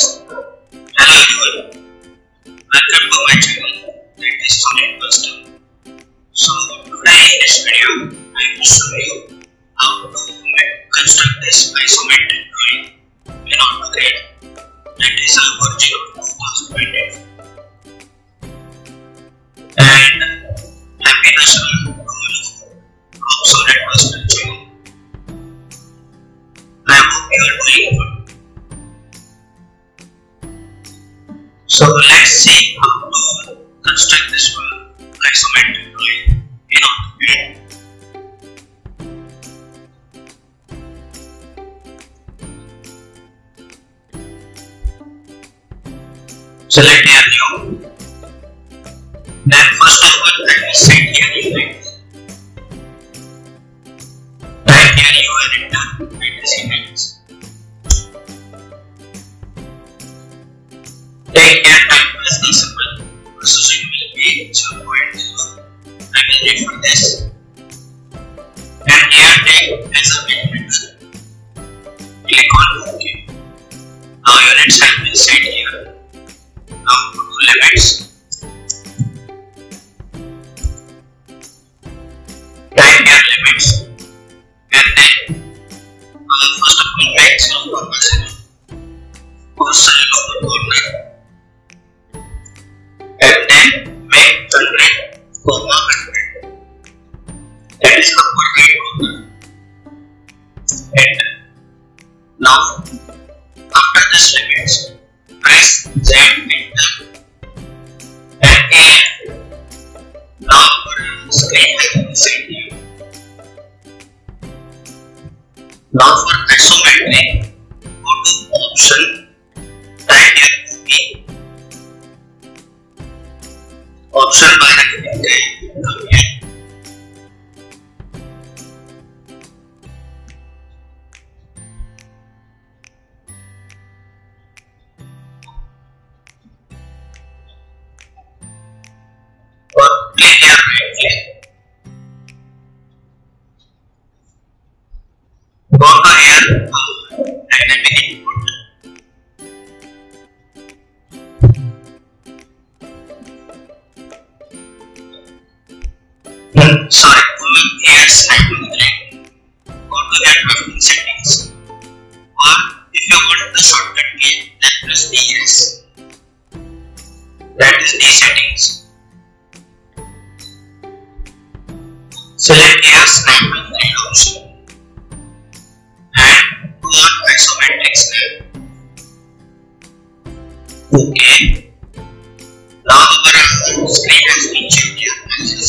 Hello everyone, welcome to my channel that is Solid Custom. So today in this video I will show you how to construct this isometric drawing in AutoCAD that is a version of 2020. And happy National to you from Solid Custom channel. I hope you are doing good. So let's see how to construct this isometric drawing in AutoCAD. Select here new. Then first of all, I will set here new length. Type here you are written with this image. Take care time as the symbol, so it will be 0.0. I will refer this and here take as a measurement. Click on OK. Now units have been set here. Now go to limits. Type here limits and then first of all make 0.0 or 0.0. And then make 100, 100. That is the coordinate of the end. Now, after this limits, press Z enter and A. Now, screen will be set here. Now, for isometric, go to option, type here B. Option by the day, come here. Or click here, Go to here, dynamic input. Sorry, here slide movement. Go to advanced settings. Or if you want the shortcut key, then press DS. That is the settings. Select here slide movement option and go on isometric slide. Okay. Now our screen has been checked here as you see.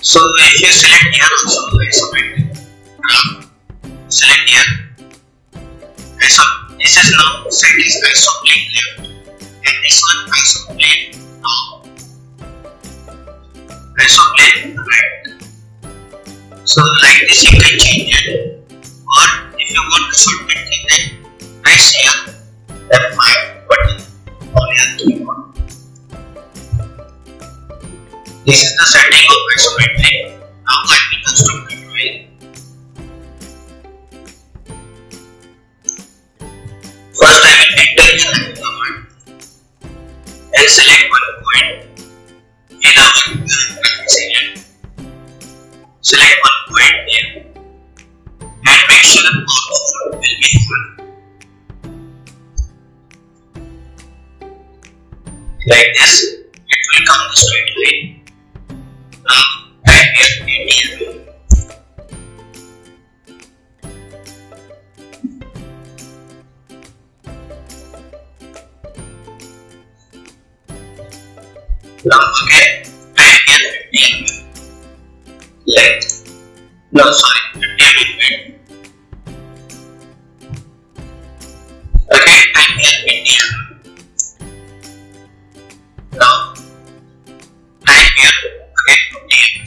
So if you select here also isometric graph, select here. This is now set is isoplane left and this one isoplane now. Isoplane right. So like this you can change it, or if you want to shortcut it then press here F5 button on your keyboard. This is the setting of isometric. Now let me construct the drawing. First I will enter the command and select one point in our segment. Select one point here and make sure the output will be full. Like this, it will come straight away. Now type here India. Now again type here 15 length. No sorry, 15 movement. Again type here India. Now type here right click, enter.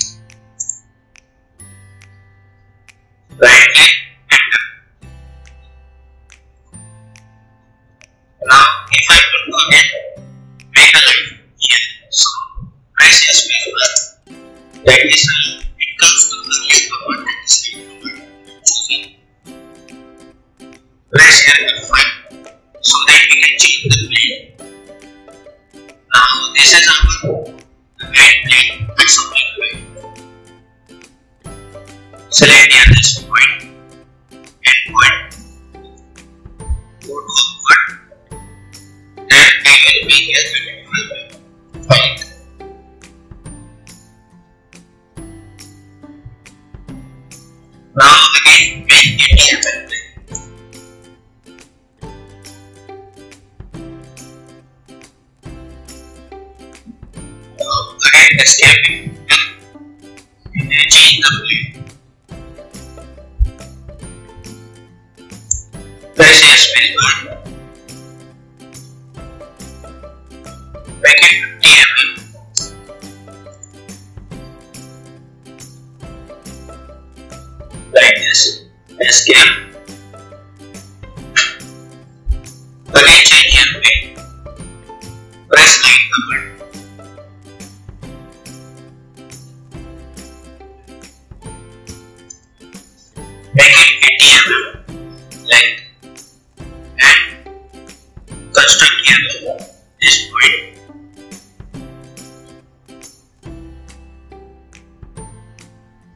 Now if I want to again make a line here, so press space bar. That is it comes to the list command and the select command. pressure and fat so that we can change the plate. Now this is our red plate with supply plate. Select the other point and go to upward. Then I will make a vertical point. Now again make it a vertical. Again the same and change the plate. Press space bar. Make it 50 mm. Like this. Escape. Again change the plate. Press line command. Make it 50 mm length and construct here this point.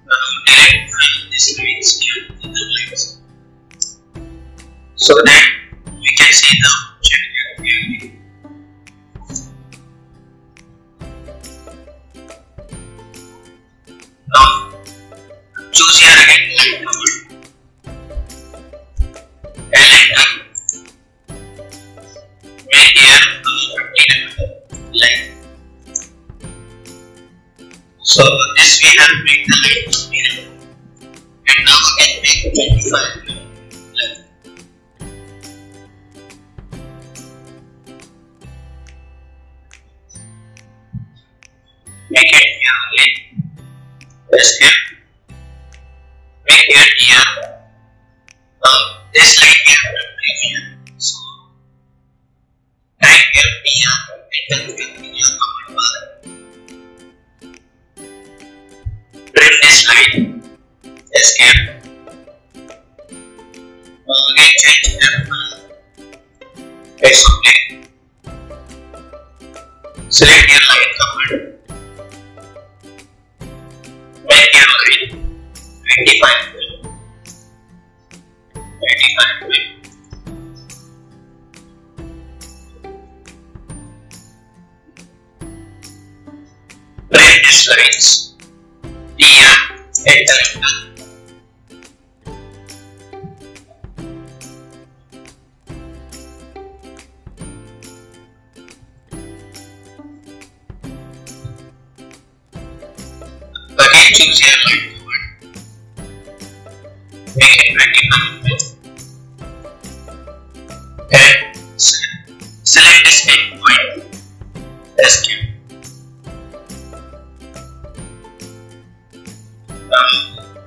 Now direct from this plane scale to the lines so that we can see the object clearly. Now choose here again line command. So this we have made the length here, and now we can make 25 length. Make it here only. Escape. Make it here. Now this line we have to make here. So type here here and then click in your command bar. This line, escape. Now again change the place of plane. Select your line command. Make your grid 25 mm. Break these lines. Enter. Again choose your line command. Make it 25 mm and select this end point. Escape.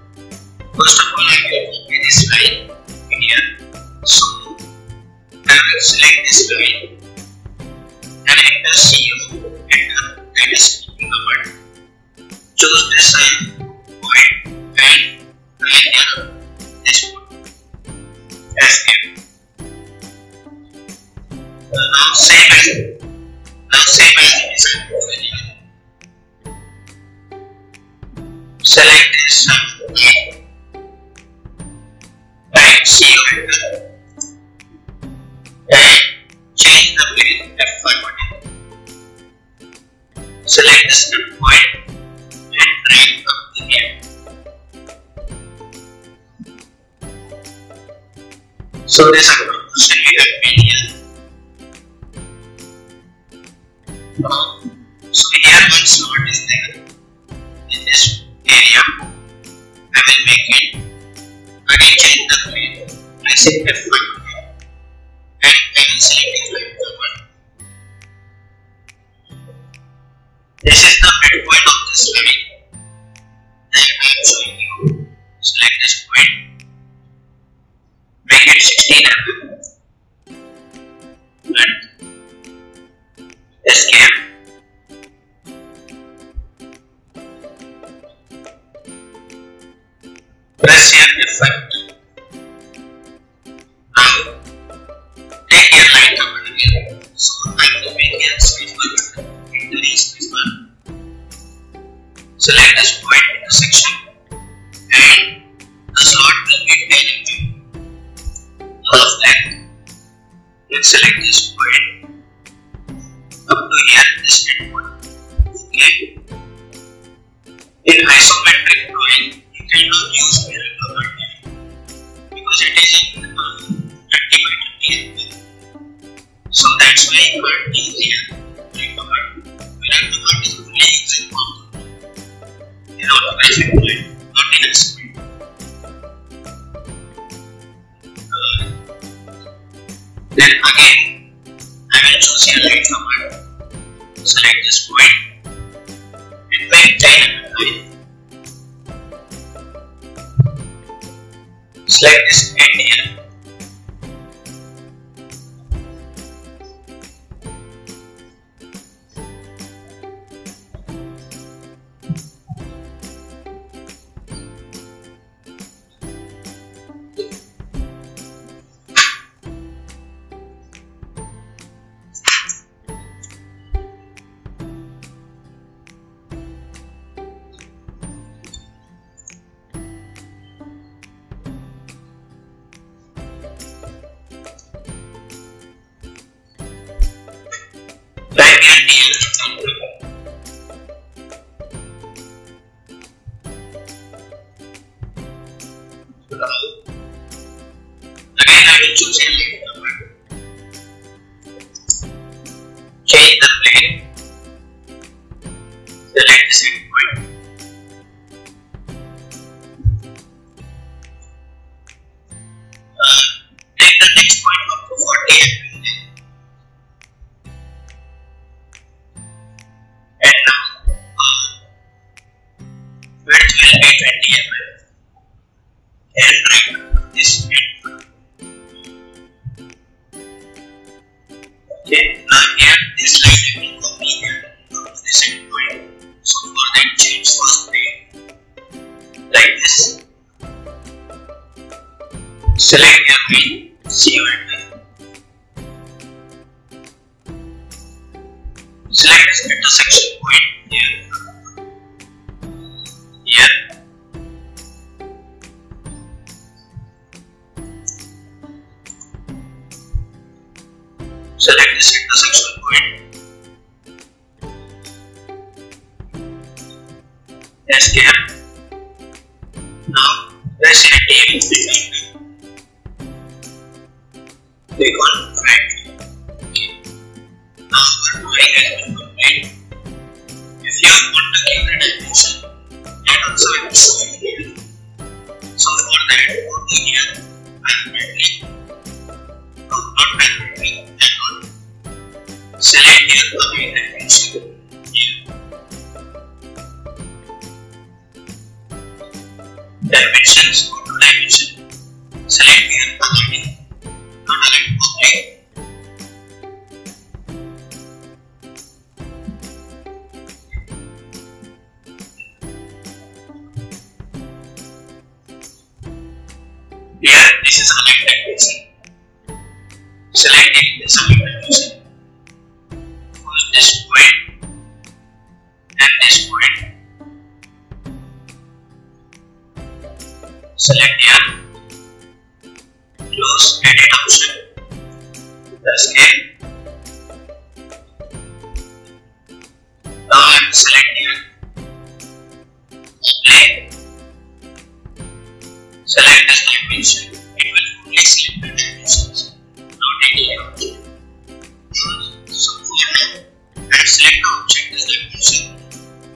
First of all, I will copy this line in here. So I will select this line and enter CU enter, that is copy command. Choose this line point and enter this one. Escape. Now save as the design profile. Select this line. See you later. And change the plane F5 button. Select the script point and drag up the end. So this application we have made here. So here one slot is there. In this area, I will make it. Again change the plane. I say F1 and I will select the line command. This is the midpoint of this line that I am showing you. Select this point. Make it 16 mm. Length. Escape. Press here F5. Then select this point. Up to here, this endpoint. Okay. In isometric drawing, you cannot use parallel material because it is in 30 by 30. So that's why you are using here. Then again, I will choose a light command. Select this point and pick time. Select this end here. Change the plane. Select the same point. Take the next point up to 40. And now width will be 20 mm. And drag this endpoint. Okay, now here this line will copy here to this endpoint. So for that, change first plane like this. Select your plane, see your endpoint. Select this intersection point here. Select this intersection point. Escape. Now press Alt. Click on Front. Now our drawing has been complete. If you want to give it a dimension, that also will be shown here. So for that, go to here select here the main dimension here. Dimensions, go to dimension. Select here the main. Now select OK. Here this is select dimension. Select it the select dimension. This point and this point. Select here, close edit option, escape. Now I will select here, play. Select this dimension, it will only select the dimensions, not any object. Select the object as the dimension.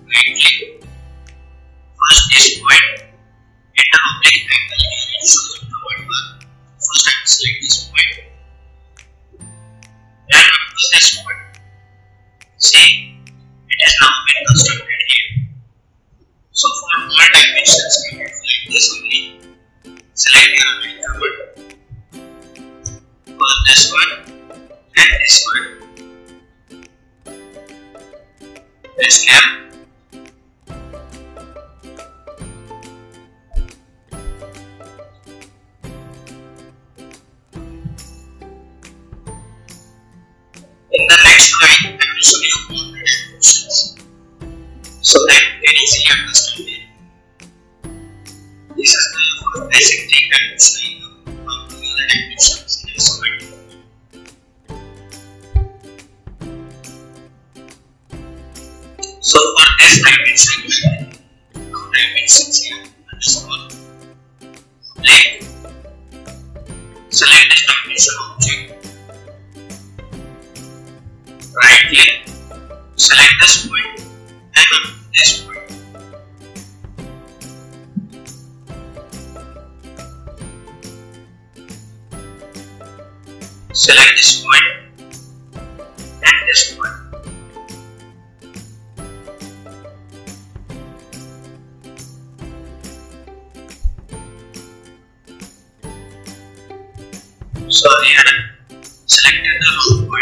Right click. First this point. Enter oblique angle here and show the workbar. First I will select this point. And up to this point. See, it has now been constructed here. So for all dimensions, we will select this only. Select the object command. First this one and this one. Escape. In the next slide, I will show you all the dimensions so that you can easily understand it. This is the first basic thing I will show you, how to use the dimensions in isometric. selection object. Right click, select this point and remove this point. Select this point and this point. So here, selected the root point.